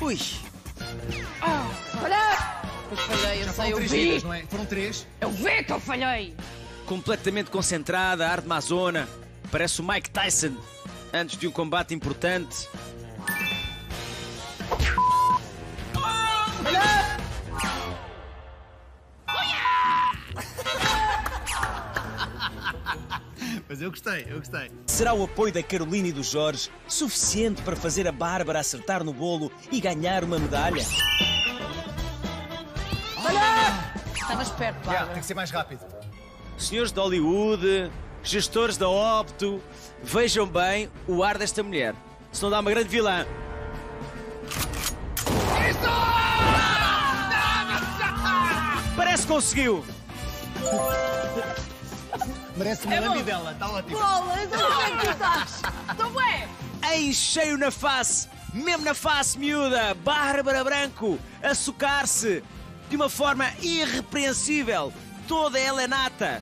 Ui! Falhei! Eu falhei, eu sei, eu vi! Foram três? Eu vi que eu falhei! Completamente concentrada, ar de Amazona. Parece o Mike Tyson antes de um combate importante. Mas eu gostei, eu gostei. Será o apoio da Carolina e do Jorge suficiente para fazer a Bárbara acertar no bolo e ganhar uma medalha? Olha! Estavas perto, Bárbara. Yeah, tem que ser mais rápido. Senhores de Hollywood, gestores da Opto, vejam bem o ar desta mulher. Senão dá uma grande vilã. Parece que conseguiu. Merece uma lambidela, está ótimo. Bolas, eu não sei o que usaste. Estou bué. Em cheio na face, mesmo na face miúda, Bárbara Branco, a socar-se de uma forma irrepreensível. Toda ela é nata.